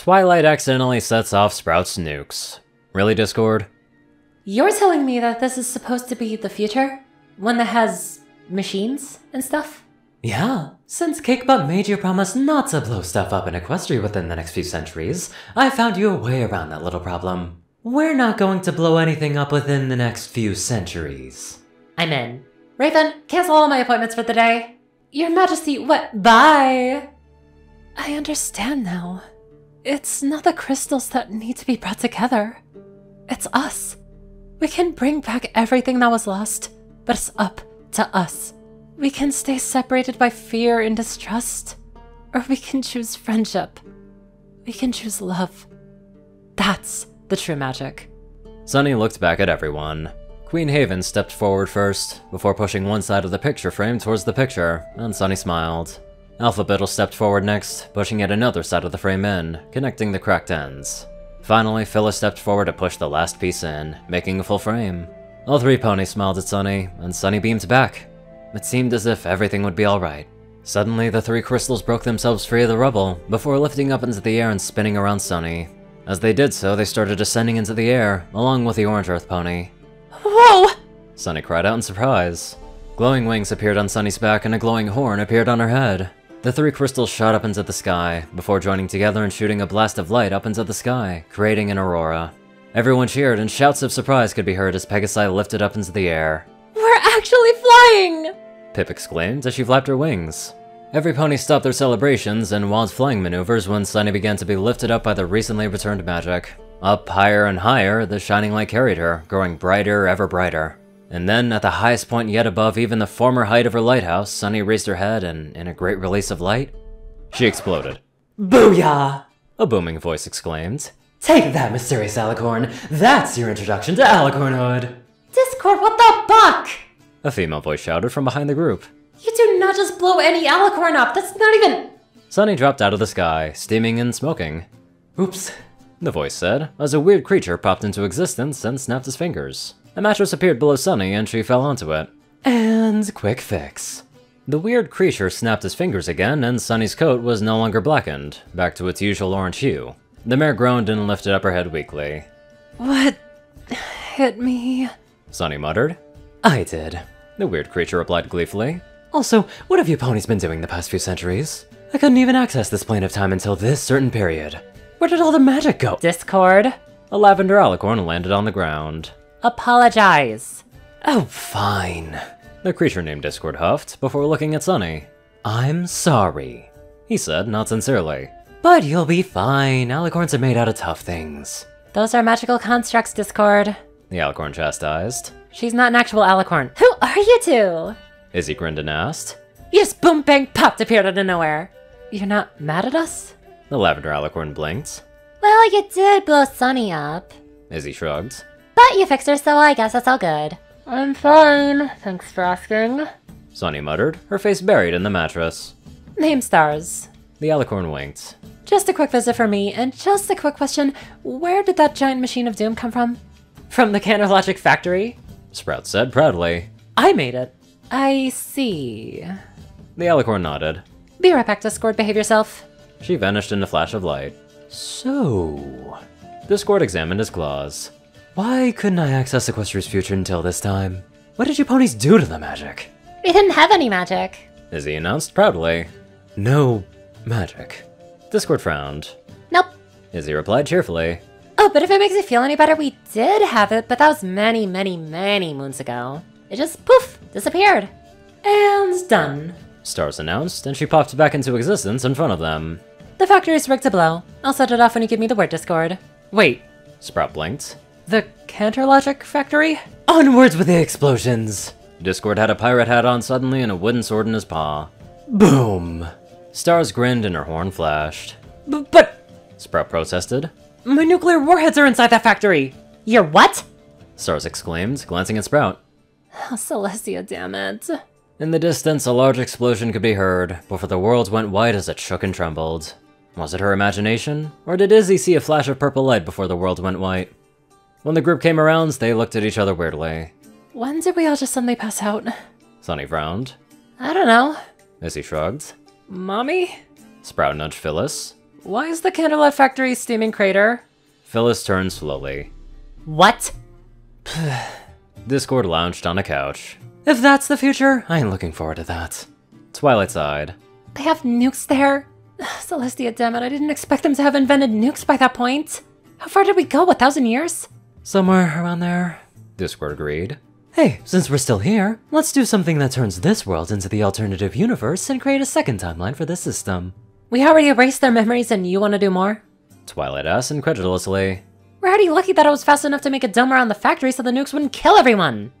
Twilight accidentally sets off Sprout's nukes. Really, Discord? You're telling me that this is supposed to be the future? One that has machines and stuff? Yeah, since Cakebutt made you promise not to blow stuff up in Equestria within the next few centuries, I found you a way around that little problem. We're not going to blow anything up within the next few centuries. I'm in. Raven, cancel all my appointments for the day. Your Majesty, what? Bye! I understand now. It's not the crystals that need to be brought together. It's us. We can bring back everything that was lost, but it's up to us. We can stay separated by fear and distrust, or we can choose friendship. We can choose love. That's the true magic. Sunny looked back at everyone. Queen Haven stepped forward first, before pushing one side of the picture frame towards the picture, and Sunny smiled. Alphabittle stepped forward next, pushing yet another side of the frame in, connecting the cracked ends. Finally, Phyllis stepped forward to push the last piece in, making a full frame. All three ponies smiled at Sunny, and Sunny beamed back. It seemed as if everything would be alright. Suddenly, the three crystals broke themselves free of the rubble, before lifting up into the air and spinning around Sunny. As they did so, they started descending into the air, along with the orange earth pony. Whoa! Sunny cried out in surprise. Glowing wings appeared on Sunny's back and a glowing horn appeared on her head. The three crystals shot up into the sky, before joining together and shooting a blast of light up into the sky, creating an aurora. Everyone cheered and shouts of surprise could be heard as Pegasi lifted up into the air. We're actually flying! Pipp exclaimed as she flapped her wings. Every pony stopped their celebrations and wild flying maneuvers when Sunny began to be lifted up by the recently returned magic. Up higher and higher, the shining light carried her, growing brighter, ever brighter. And then, at the highest point yet above even the former height of her lighthouse, Sunny raised her head and, in a great release of light, she exploded. Booyah! A booming voice exclaimed. Take that, mysterious alicorn! That's your introduction to alicornhood! Discord, what the fuck? A female voice shouted from behind the group. You do not just blow any alicorn up, that's not even— Sunny dropped out of the sky, steaming and smoking. Oops, the voice said, as a weird creature popped into existence and snapped his fingers. A mattress appeared below Sunny and she fell onto it. And quick fix. The weird creature snapped his fingers again and Sunny's coat was no longer blackened, back to its usual orange hue. The mare groaned and lifted up her head weakly. What hit me? Sunny muttered. I did, the weird creature replied gleefully. Also, what have you ponies been doing the past few centuries? I couldn't even access this plane of time until this certain period. Where did all the magic go? Discord. A lavender alicorn landed on the ground. Apologize. Oh, fine. The creature named Discord huffed before looking at Sunny. I'm sorry, he said, not sincerely. But you'll be fine. Alicorns are made out of tough things. Those are magical constructs, Discord, the alicorn chastised. She's not an actual alicorn. Who are you two? Izzy grinned and asked. You just boom bang popped appeared out of nowhere. You're not mad at us? The lavender alicorn blinked. Well, you did blow Sunny up, Izzy shrugged. But you fixed her, so I guess that's all good. I'm fine, thanks for asking, Sunny muttered, her face buried in the mattress. Name stars. The alicorn winked. Just a quick visit for me, and just a quick question, where did that giant machine of doom come from? From the Canterlogic factory? Sprout said proudly. I made it. I see. The alicorn nodded. Be right back, Discord, behave yourself. She vanished in a flash of light. So... Discord examined his claws. Why couldn't I access Equestria's future until this time? What did you ponies do to the magic? We didn't have any magic, Izzy announced proudly. No magic. Discord frowned. Nope, Izzy replied cheerfully. Oh, but if it makes you feel any better, we did have it, but that was many, many, many moons ago. It just, poof, disappeared. And done, Stars announced, and she popped back into existence in front of them. The factory's rigged to blow. I'll set it off when you give me the word, Discord. Wait, Sprout blinked. The Canterlogic factory? Onwards with the explosions! Discord had a pirate hat on suddenly and a wooden sword in his paw. Boom! Stars grinned and her horn flashed. But... Sprout protested. My nuclear warheads are inside that factory! Your what? Stars exclaimed, glancing at Sprout. Oh, Celestia, damn it. In the distance, a large explosion could be heard, before the world went wide as it shook and trembled. Was it her imagination? Or did Izzy see a flash of purple light before the world went white? When the group came around, they looked at each other weirdly. When did we all just suddenly pass out? Sunny frowned. I don't know, Izzy shrugged. Mommy? Sprout nudged Phyllis. Why is the Candlelight Factory a steaming crater? Phyllis turned slowly. What? Discord lounged on a couch. If that's the future, I ain't looking forward to that. Twilight sighed. They have nukes there? Celestia, dammit, I didn't expect them to have invented nukes by that point. How far did we go, 1,000 years? Somewhere around there, Discord agreed. Hey, since we're still here, let's do something that turns this world into the alternative universe and create a second timeline for this system. We already erased their memories and you want to do more? Twilight asked incredulously. We're already lucky that I was fast enough to make a dome around the factory so the nukes wouldn't kill everyone!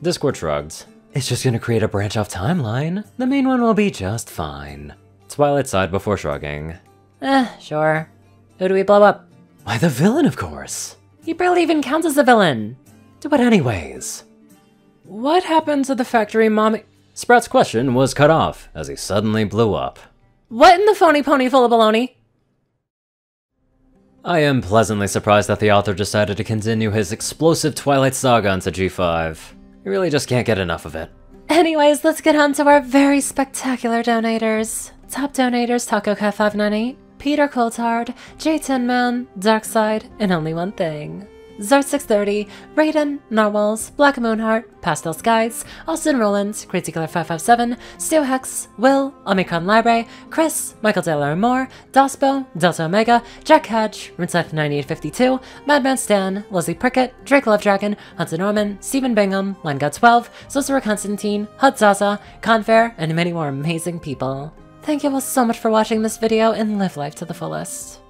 Discord shrugged. It's just gonna create a branch-off timeline. The main one will be just fine. Twilight sighed before shrugging. Sure. Who do we blow up? Why, the villain, of course! He barely even counts as a villain! Do it anyways. What happened to the factory, mommy? Sprout's question was cut off as he suddenly blew up. What in the phony pony full of baloney? I am pleasantly surprised that the author decided to continue his explosive Twilight Saga onto G5. You really just can't get enough of it. Anyways, let's get on to our very spectacular donators. Top donators, TacoCat598, Peter Coulthard, J-Tin Man, Dark Side, and only one thing. zar630, Raiden, Narwhals, Black Moonheart, Pastel Skies, Austin Rolan, crazykiller557, Stew Hex, Will, Omicron Lyrae, Chris, Michael Dale LarimoreII, Dospo, Delta Omega, Jack Hedge, rinse95852, Madman Stan, Leslie Prickett, Drake Love Dragon, Hunter Norman, Stephen Bingham, Lengot12, Sorcerer Constantine, Hut Zaza, Confair, and many more amazing people. Thank you all so much for watching this video and live life to the fullest.